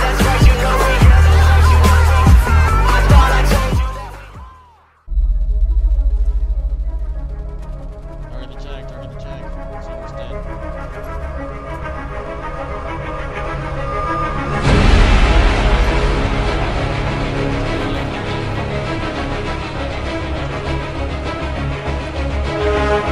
that's right, you know we got it. I thought I told you that. Target attack, target attack. Someone's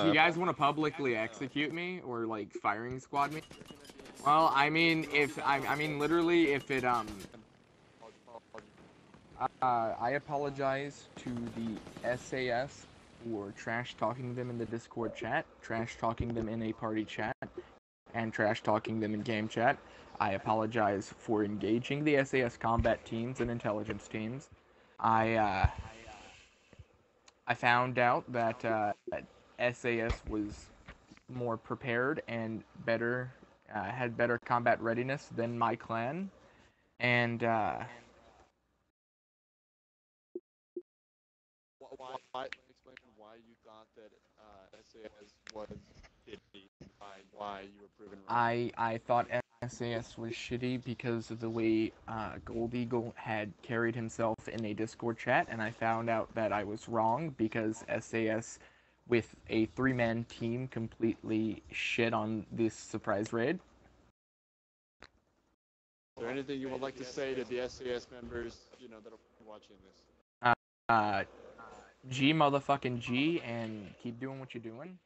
if you guys want to publicly execute me or like firing squad me, well, literally, if it I apologize to the SAS for trash talking them in the Discord chat, trash talking them in a party chat, and trash talking them in game chat. I apologize for engaging the SAS combat teams and intelligence teams. I found out that SAS was more prepared and better, had better combat readiness than my clan, and Why, let me explain why you thought that SAS was shitty and why you were proven wrong. I thought SAS was shitty because of the way Gold Eagle had carried himself in a Discord chat, and I found out that I was wrong because SAS, with a three-man team, completely shit on this surprise raid. Is there anything you would like to say to the SAS members, you know, that are watching this? G motherfucking G, and keep doing what you're doing.